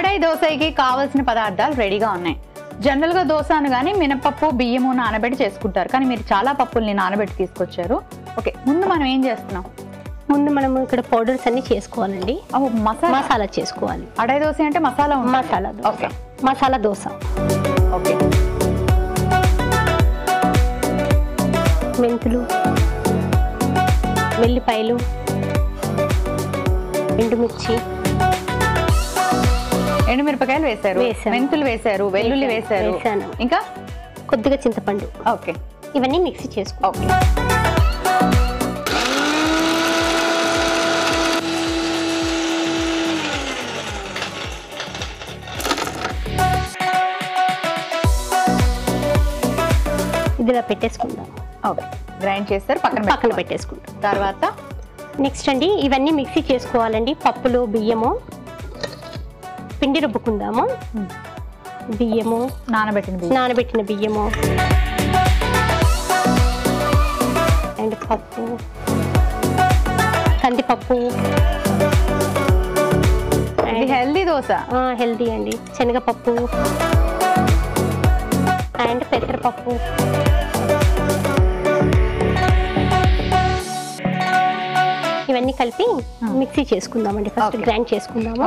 అడై దోసకి కావాల్సిన పదార్థాలు రెడీగా ఉన్నాయి. జనరల్ గా దోస అనగానే మినపప్పు బియ్యము నానబెట్టి చేసుకుంటారు, కానీ మీరు చాలా పప్పుల్ని నానబెట్టి తీసుకొచ్చారు. ఓకే, ముందు మనం ఏం చేస్తున్నాం? ముందు మనం ఇక్కడ పౌడర్స్ అన్ని చేసుకోవాలండి. మసాలా చేసుకోవాలి. అడై దోస అంటే మసాలా ఉంది. మసాలా దోస. ఓకే, మసాలా దోస. ఓకే, మెంతులు, వెల్లిపాయలు, ఎండుమిర్చి, ఎండుమిరపకాయలు వేసారు, మెంతులు వేసారు, వెల్లుల్లి వేసారు, ఇంకా కొద్దిగా చింతపండు. ఓకే, ఇవన్నీ మిక్సీ చేసుకో. ఓకే, ఇదిలా పెట్టేసుకుందాం. ఓకే, గ్రైండ్ చేస్తారు, పక్కన పెట్టేసుకుంటాం. తర్వాత నెక్స్ట్ అండి, ఇవన్నీ మిక్సీ చేసుకోవాలండి. పప్పులు బియ్యము పిండి రుబ్బుకుందాము. బియ్యము నానబెట్టిన బియ్యము అండ్ పప్పు, కందిపప్పు. హెల్దీ దోశ, హెల్దీ అండి. శనగపప్పు అండ్ పెసరపప్పు. ఇవన్నీ కలిపి మిక్సీ చేసుకుందామండి. ఫస్ట్ గ్రైండ్ చేసుకుందాము.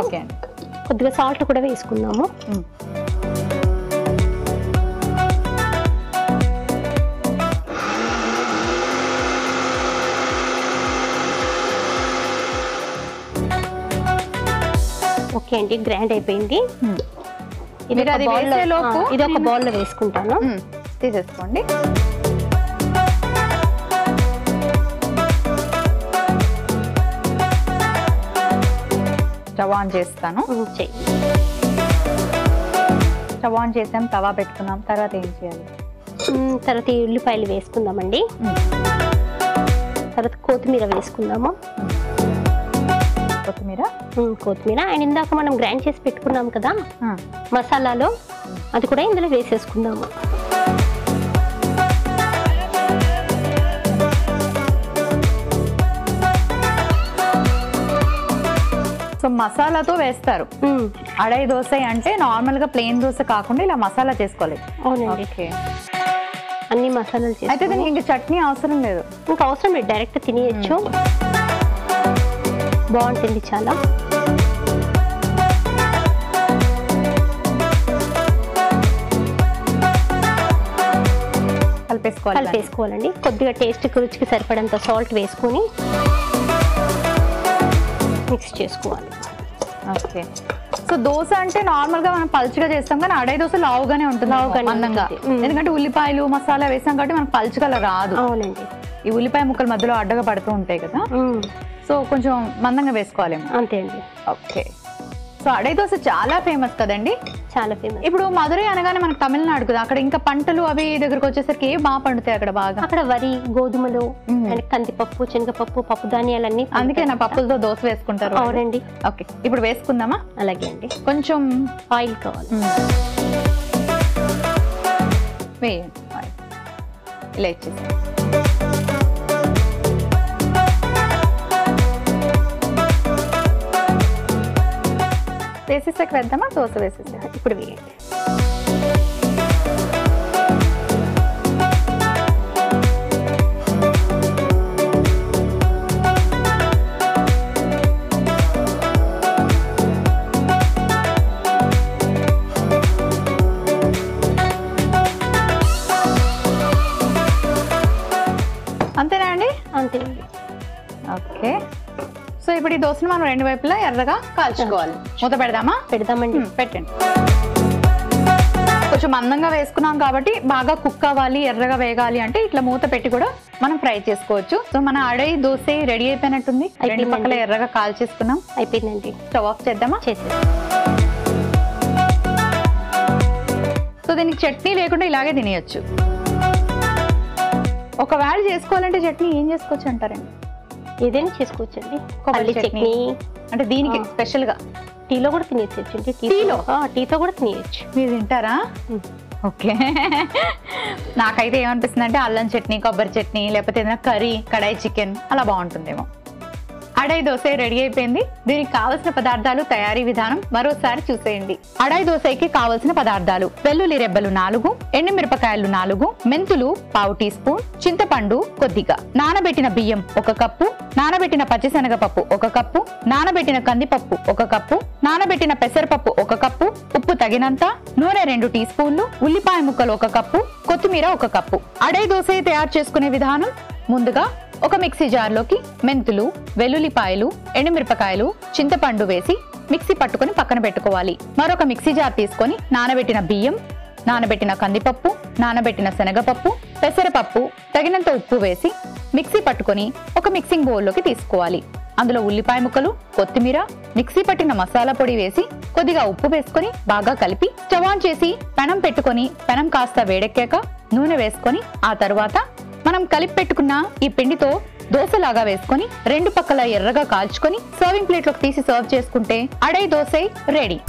కొద్దిగా సాల్ట్ కూడా వేసుకుందాము. ఓకే అండి, గ్రైండ్ అయిపోయింది. ఇది ఒక బౌల్లో వేసుకుంటాను, తీసేసుకోండి. స్టవ్ ఆన్ చేస్తాను. స్టవ్ ఆన్ చేసాం, తవా పెట్టుకున్నాం. తర్వాత ఏం చేయాలి? తర్వాత ఈ ఉల్లిపాయలు వేసుకుందామండి. తర్వాత కొత్తిమీర వేసుకుందాము. కొత్తిమీర అండ్ ఇందాక మనం గ్రైండ్ చేసి పెట్టుకున్నాం కదా మసాలాలో, అది కూడా ఇందులో వేసేసుకుందాము. సో మసాలాతో వేస్తారు. అడై దోశ అంటే నార్మల్ గా ప్లెయిన్ దోశ కాకుండా ఇలా మసాలా చేసుకోవాలి. ఓకే, అన్ని మసాలాలు చేసి అయితే దీనికి ఇంకా చట్నీ అవసరం లేదు. ఇంకా అవసరం లేదు, డైరెక్ట్ తినేయచ్చు. బాగుంటుంది చాలా. కలిపేసుకోవాలండి. కొద్దిగా టేస్ట్ రుచికి సరిపడంత సాల్ట్ వేసుకొని మిక్స్ చేసుకోవాలి. ఓకే, సో దోశ అంటే నార్మల్ గా మనం పల్చగా చేస్తాం, కానీ అడై దోశ లావుగానే ఉంటుంది. అందంగా, ఎందుకంటే ఉల్లిపాయలు మసాలా వేసాం కాబట్టి మనకు పల్చగా రాదు. అవునండి, ఈ ఉల్లిపాయ ముక్కల మధ్యలో అడ్డగా పడుతూ ఉంటాయి కదా, సో కొంచెం మందంగా వేసుకోవాలి. అంతే అండి. ఓకే, సో అడై దోశ చాలా ఫేమస్ కదండి. చాలా ఫేమస్. ఇప్పుడు మధురై అనగానే మనకు తమిళనాడు కదా, అక్కడ ఇంకా పంటలు అవి దగ్గరకు వచ్చేసరికి ఏ బాగా పండుతాయి అక్కడ? బాగా అక్కడ వరి, గోధుమలు, కందిపప్పు, శనగపప్పు, పప్పు ధాన్యాలు అన్ని. అందుకే నా పప్పులతో దోశ వేసుకుంటారు. అవునండి. ఓకే, ఇప్పుడు వేసుకుందామా? అలాగే అండి. కొంచెం ఆయిల్ కావాలి, వేయండి. ఇలా ఇచ్చేసి వేసేసాక వేద్దామా? దోశ వేసేసా, ఇప్పుడు వేయండి. అంతేనా అండి? అంతే. ఓకే, సో ఇప్పుడు ఈ దోశను మనం రెండు వైపులా ఎర్రగా కాల్చుకోవాలి. మూత పెడదామా? పెడదామండి, పెట్టండి. కొంచెం మందంగా వేసుకున్నాం కాబట్టి బాగా కుక్ అవ్వాలి, ఎర్రగా వేగాలి అంటే ఇట్లా మూత పెట్టి కూడా మనం ఫ్రై చేసుకోవచ్చు. సో మన అడై దోశ రెడీ అయిపోయినట్టుంది. రెండు పక్కల ఎర్రగా కాల్చేసుకున్నాం, అయిపోయిందండి. స్టవ్ ఆఫ్ చేద్దామా? చేసేద్దాం. సో దీనికి చట్నీ లేకుండా ఇలాగే తినేయచ్చు. ఒకవేళ చేసుకోవాలంటే చట్నీ ఏం చేసుకోవచ్చు అంటారండి? ఏదైనా చేసుకోవచ్చండి. కొబ్బరి చట్నీ అంటే దీనికి స్పెషల్ గా టీలో కూడా తినేసేయండి. టీతో కూడా తినేయచ్చు. మీరు తింటారా? ఓకే, నాకైతే ఏమనిపిస్తుంది అంటే అల్లం చట్నీ, కొబ్బరి చట్నీ, లేకపోతే ఏదైనా కర్రీ, కడాయి చికెన్ అలా బాగుంటుందేమో. అడై దోస రెడీ అయిపోయింది। దీనికి కావాల్సిన పదార్థాలు తయారీ విధానం మరోసారి చూసేయండి। అడై దోసకి కావాల్సిన పదార్థాలు వెల్లుల్లి రెబ్బలు 4, ఎండుమిరపకాయలు 4, మెంతులు ½ టీ స్పూన్, చింతపండు కొద్దిగా, నానబెట్టిన బియ్యం 1 కప్పు, నానబెట్టిన పచ్చిశనగపప్పు 1 కప్పు, నానబెట్టిన కందిపప్పు 1 కప్పు, నానబెట్టిన పెసరపప్పు 1 కప్పు, ఉప్పు తగినంత, నూనె 2 టీ స్పూన్లు, ఉల్లిపాయ ముక్కలు 1 కప్పు, కొత్తిమీర 1 కప్పు। అడై దోస తయారు చేసుకునే విధానం ముందుగా ఒక మిక్సీ జార్ లోకి మెంతులు, వెల్లుల్లిపాయలు, ఎండుమిరపకాయలు, చింతపండు వేసి మిక్సీ పట్టుకొని పక్కన పెట్టుకోవాలి। మరొక మిక్సీ జార్ తీసుకొని నానబెట్టిన బియ్యం, నానబెట్టిన కందిపప్పు, నానబెట్టిన శనగపప్పు, పెసరపప్పు తగినంత ఉప్పు వేసి మిక్సీ పట్టుకొని ఒక మిక్సింగ్ బౌల్ లోకి తీసుకోవాలి। అందులో ఉల్లిపాయ ముక్కలు, కొత్తిమీర, మిక్సీ పట్టిన మసాలా పొడి వేసి కొద్దిగా ఉప్పు వేసుకొని బాగా కలిపి స్టవ్ ఆన్ చేసి పెనం పెట్టుకొని పెనం కాస్త వేడెక్కాక నూనె వేసుకొని ఆ తర్వాత మనం కలిపి పెట్టుకున్న ఈ పిండితో దోసలాగా వేసుకొని రెండు పక్కల ఎర్రగా కాల్చుకొని సర్వింగ్ ప్లేట్లోకి తీసి సర్వ్ చేసుకుంటే అడై దోస రెడీ।